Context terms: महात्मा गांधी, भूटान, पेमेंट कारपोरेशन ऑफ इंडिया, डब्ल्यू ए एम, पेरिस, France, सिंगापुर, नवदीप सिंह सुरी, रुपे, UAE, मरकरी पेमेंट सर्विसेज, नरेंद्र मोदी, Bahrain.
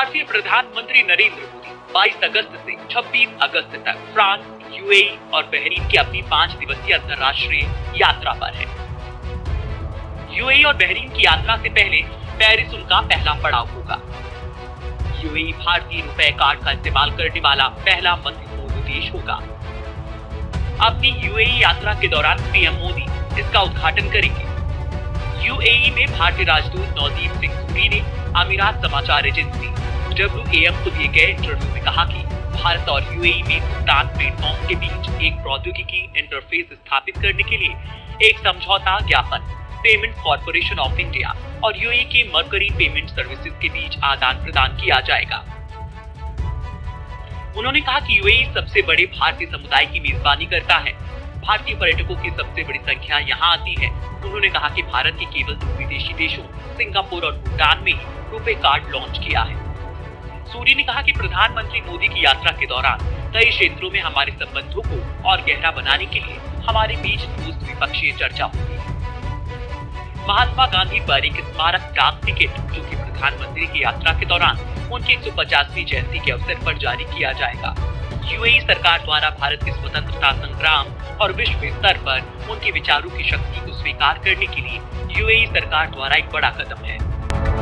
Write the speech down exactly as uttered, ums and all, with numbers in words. भारतीय प्रधानमंत्री नरेंद्र मोदी बाईस अगस्त से छब्बीस अगस्त तक फ्रांस, यूएई और बहरीन की अपनी पाँच दिवसीय अंतर्राष्ट्रीय यात्रा पर है। यूएई और बहरीन की यात्रा से पहले पेरिस उनका पहला पड़ाव होगा। यूएई भारतीय रुपए कार्ड का इस्तेमाल करने वाला पहला मध्य पूर्व देश होगा। अपनी यूएई यात्रा के दौरान पीएम मोदी इसका उद्घाटन करेंगे। यूएई में भारतीय राजदूत नवदीप सिंह सुरी ने अमीरात समाचार एजेंसी डब्ल्यू ए एम को दिए गए इंटरव्यू में कहा कि भारत और यूएई में भूटान प्लेटफॉर्म के बीच एक प्रौद्योगिकी इंटरफेस स्थापित करने के लिए एक समझौता ज्ञापन पेमेंट कारपोरेशन ऑफ इंडिया और यूएई के मरकरी पेमेंट सर्विसेज के बीच आदान प्रदान किया जाएगा। उन्होंने कहा कि यूएई सबसे बड़े भारतीय समुदाय की मेजबानी करता है। भारतीय पर्यटकों की सबसे बड़ी संख्या यहाँ आती है। उन्होंने कहा कि भारत के केवल दो विदेशी देशों सिंगापुर और भूटान में ही रुपे कार्ड लॉन्च किया है। सूरी ने कहा कि प्रधानमंत्री मोदी की यात्रा के दौरान कई क्षेत्रों में हमारे संबंधों को और गहरा बनाने के लिए हमारे बीच दोस्त द्विपक्षीय चर्चा होगी। महात्मा गांधी बारीक स्मारक डाक टिकट जो की प्रधानमंत्री की यात्रा के दौरान उनकी एक सौ पचासवीं जयंती के अवसर पर जारी किया जाएगा। यूएई सरकार द्वारा भारत के स्वतंत्रता संग्राम और विश्व स्तर पर उनके विचारों की शक्ति को स्वीकार करने के लिए यूएई सरकार द्वारा एक बड़ा कदम है।